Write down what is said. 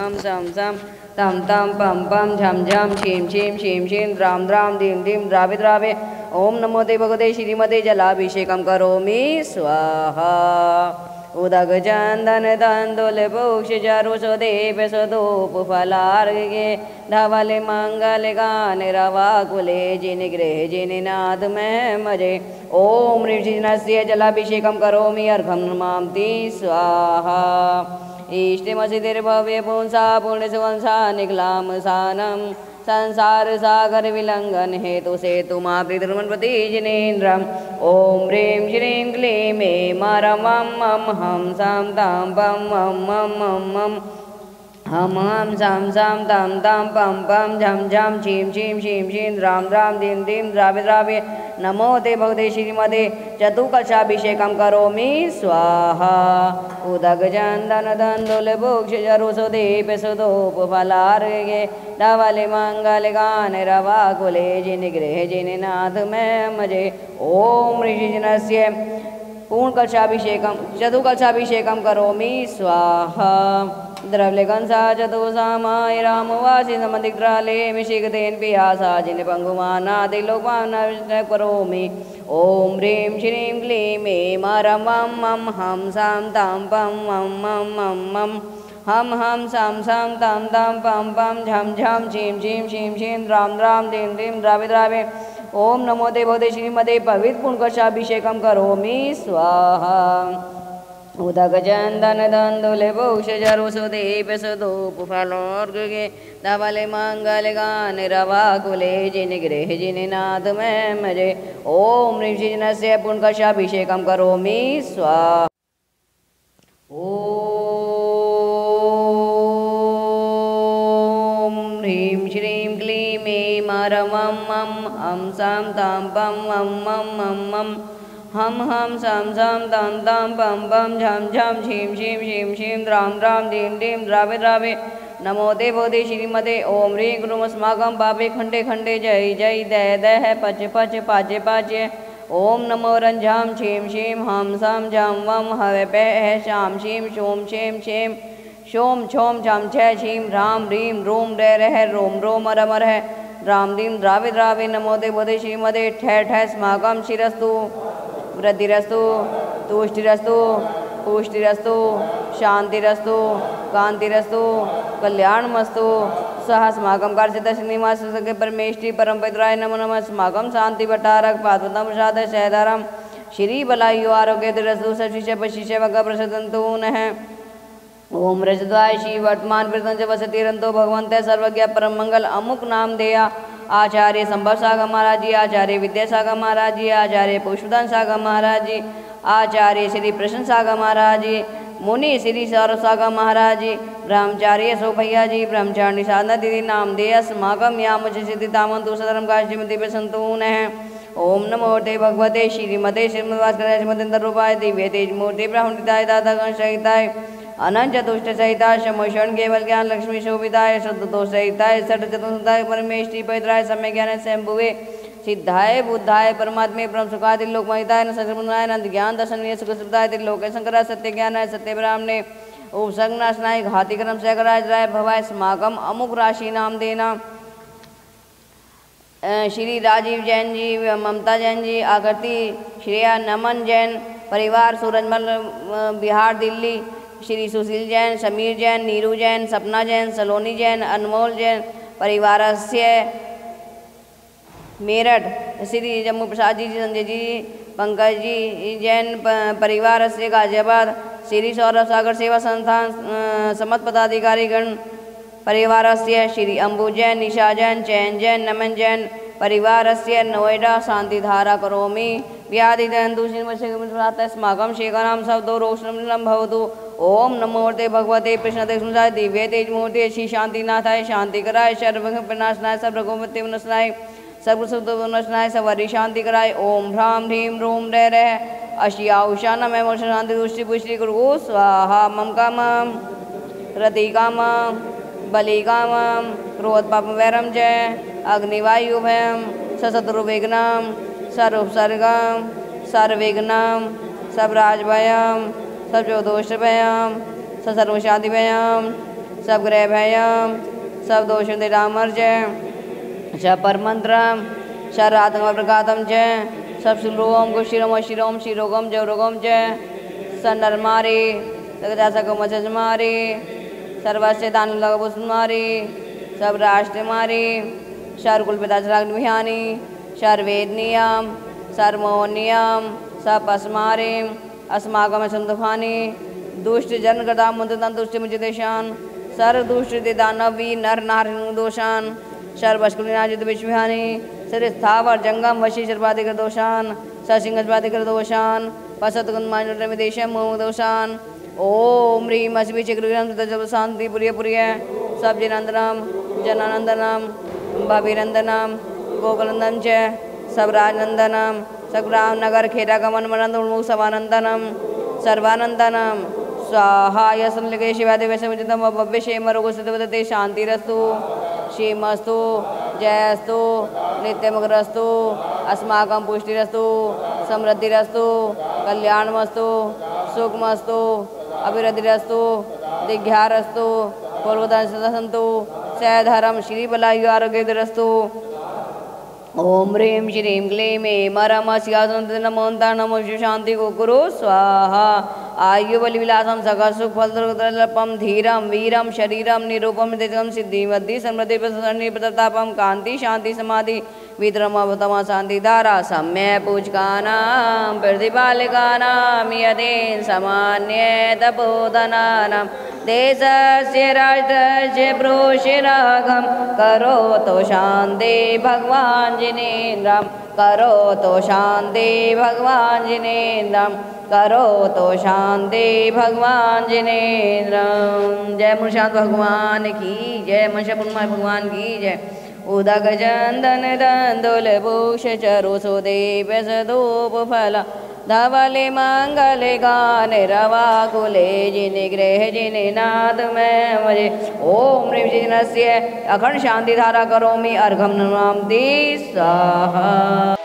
साम साम साम ताम ताम पम पम झम झम छीम छीम छीम छीम द्राम द्राम धीम धीम द्रावे द्रावे ओम नमो ते भगवते श्रीमते जलाभिषेकं करोमि स्वाहा। उदक चंदन तंदुल पुक्ष चारु सुदीप सुधूप फलार्घ्य धवल मंगल गान रवा कुले जिन गृह जिन नाद में मजे ओम ऋषि नस्य जलाभिषेकं करोमि अर्घं नमामि स्वाहा। इष्टिमसिद्धिर्भव्य पुंसा पुण्यसुवंसा निखलाम सानम संसार सागर विलंघन हेतु सेतुमापृतृमणपति जिनेन्द्रम ओम ह्रीं श्रीं क्लीं मे मरम मम हम साम ताम पम मम मम हम हम साम साम ताम ताम पम पम झम झम छीम छीम छीम छीम द्राम द्राम धीम धीम द्रावे द्रावे नमो ते भगवते श्रीमते चतुकलशाभिषेकं करोमि स्वाहा। उदक चंदन तंदुल पुक्ष चारु सुदीप सुधूप फलार्घ्य धवल मंगल गान रवा कुले जिन गृह जिन नाद में मजे ओम ऋषिजनस्य पूर्णकलशाभिषेकं चतुकलशाभिषेकं करोमि स्वाहा। द्रवलेगंसा चतुसामाय रामवासी समधिक्राले मिशिकतेन पियासा जिन पंगुमाना तिलोकमाना विष्णु करोमि ओम ह्रीं श्रीं क्लीं मे मरम मम हम साम ताम पम मम मम हम हम साम साम ताम ताम पम पम झम झम छीम छीम छीम छीम द्राम द्राम धीम धीम द्रावे द्रावे ओम नमो ते भगवते श्रीमते पवित्र पुण्यकलशाभिषेकं करोमि स्वाहा। उदक चंदन तंदुल पुक्ष चारु सुदीप सुधूप फलार्घ्य धवल मंगल गान रवा कुले जिन गृह जिन नाद में मजे ओम ऋषिजनस्य पुण्यकलशाभिषेकं करोमि स्वाहा। ओम ह्रीं श्रीं क्लीं मे मरम मम हम साम ताम पम मम मम हम साम साम ताम ताम पम पम झम झम छीम छीम छीम छीम द्राम द्राम धीम धीम द्रावे द्रावे नमो ते भोधे श्रीमते ओम ह्रीं गुरुम अस्माकं पापे खंडे खंडे जय जय दय दय पच पच पाचे पाचे ओम नमो रंझाम छीम छीम हम साम झम वम हवे पे है श्याम छीम शोम छेम छेम शोम छोम झम छ छीम राम ह्रीम रोम डे रह रोम रोम अर मर है राम दीम द्रावे द्रावे नमो ते भोधे श्रीमते ठह ठह स्माकं शिरस्तु वृद्धिरस्तु तुष्टिरस्तु पुष्टिरस्तु शांतिरस्तु कांतिरस्तु कल्याणमस्तु सह अस्माकं कार्यसिद्धिर्निवासस्य परमेष्टि परम पितराय नमो नमः। अस्माकं शांति भट्टारक पादपद्म प्रसाद सहदारम श्री बलायु आरोग्यरस्तु सशिष पशिष वग प्रसदंतु नः ओम रजद्वाय श्री वर्तमान प्रसन्न वसतिरंतो भगवन्तः सर्वज्ञ परम मंगल अमुक नाम देया आचार्य संभव सागर महाराज जी आचार्य विद्यासागर महाराज जी आचार्य पुष्पदान सागर महाराज जी आचार्य श्री प्रसन्न सागर महाराज जी मुनि श्री सौरभ सागर महाराज जी ब्रह्मचार्य सो भैया जी ब्रह्मचारिणी साधना दीदी नाम दे अस्माकम या मुझे सिद्धि तामन दूसरा धर्म का श्रीमती संतून है ओम नमो ते भगवते श्रीमते श्रीमद्वास्कर श्रीमदंतर रूपाय दिव्य तेज मूर्ति ब्राह्मणताय दाता गण सहिताय अनंत चतुष्ट सहिताय शमोषण केवल ज्ञान लक्ष्मी शोभिताय शुद्ध दोष सहिताय षट चतुष्टय परमेष्टि पैत्राय सम्य ज्ञान शंभुवे सिद्धाय बुद्धाय परमात्मे ब्रह्म सुखाय त्रिलोकमहिताय न संस्कृतनाय नंद ज्ञान दर्शनीय सुखसुताय त्रिलोक शंकराय सत्य ज्ञानाय सत्य ब्राह्मणे उपसंगनाशनाय घाति कर्म सहकराय जराय भवाय समागम अमुक राशि नाम देना श्री राजीव जैन जी ममता जैन जी आकृति श्रेया नमन जैन परिवार सूरजमल बिहार दिल्ली श्री सुशील जैन समीर जैन नीरू जैन सपना जैन सलोनी जैन अनमोल जैन परिवार से मेरठ श्री जम्मू प्रसाद जी संजय जी पंकज जी जैन परिवार से गाजियाबाद श्री सौरभ सागर सेवा संस्थान समस्त पदाधिकारीगण परिवार से श्री अंबू जैन निशा जैन चैन जैन नमन जैन परिवार से नोएडा शांतिधारा करोमि व्याधिंदु अस्माकं शेखराम शब्दो रोषणं भवतु ओम नमो ते भगवते कृष्णदेशाय दिव्य तेजमूर्ति श्री शांतिनाथाय शांतिकराय सर्वभंग विनाशनाय सर्वगोमति विनाशनाय सर्वसुख विनाशनाय सर्वरी शांतिकराय ओम ह्रां ह्रीं रोम रे रे अशियाउषा नमः मोक्ष शांति दुष्टि पुष्टि गुरु स्वाहा। मम कामं रति कामं बलि कामं क्रोध पाप वैरम जय अग्निवायु भयं सशत्रु विघ्नं सर्वसर्गं सर्वविघ्नं सब राज भयं सब जो दोष भयं सर्व शांति भयं सब ग्रह भय सब दोष निरामर्जय सब परमंत्रम सब आतंक प्रघातम जय सब सुलोम को शिरोम शिरोम शिरोगम जय रोगम जय सन नरमारी सकम सजमारी सर्वस्य दान लघुमारी सब राष्ट्र मारी शर कुलपिताग्निहानी शर वेदनियम सर मोहनियम सब अस्मारी अस्माकम संतुफानी दुष्ट जन कदा मुद्रदान दुष्ट मुझे देशान सर दुष्ट दे दानवी नर नारिनु दोषान शर वस्कुलिनाजित विश्वहानी सर स्थावर जंगम वशी सर्वाधिक दोषान सर सिंह सर्वाधिक दोषान वसत गुणमानुरम देशम मोह दोषान ओम ह्रीम अस्मी चक्रम शांति प्रिय प्रिय सब जनंदनम जनानंदनम भाभीरंदनम गोकुलनंदन च सब राजनंदनम सब रामनगर खेरा गमन मनंद उन्मुख सवानंदनम सर्वानंदनम स्वाहा यसमलिके शिवादेव समुचितम भव्य क्षेम रोग सिद्धवदते शांतिरस्तु क्षेमस्तु जयस्तु नित्यमुखरस्तु अस्माकं पुष्टिरस्तु समृद्धिरस्तु कल्याणमस्तु सुखमस्तु अभिरतिरस्तु दिघ्यारस्तु कुलवदंसंतु सधरम श्री बलायु आरोग्यदरस्तु ओम ह्रीं श्रीं क्लीं ऐ मरमस्यासनंदन मोहंता नमो शांति कुकुरु स्वाहा आयुबलिविलासं सकलसुखफलदुर्गदलपम धीरम वीरम शरीरम निरूपम दिजम सिद्धिमद्धि समृद्धि प्रसन्नि प्रतापम कांति शांति समाधि विद्रमवतम शांतिधारा सम्य पूजकानां प्रतिपालकानां यदेन सामान्य तपोधनानां देशस्य राष्ट्रस्य प्रोषिरागम करोतु शांति भगवान् जिनेन्द्रम करोतु शांति भगवान् जिनेन्द्रम करोतु शांति भगवान् जिनेन्द्रम। जय मुशांत भगवान की जय मुशापुरमा भगवान की जय। उदक चंदन दंदुल भूष चरु सुदेव सदूप फला धवले मंगल गान रवा कुले जिन गृह जिन नाद में मजे ओम ह्रीं श्रीं नस्य अखंड शांति धारा करोमि अर्घम नमामि स्वाहा।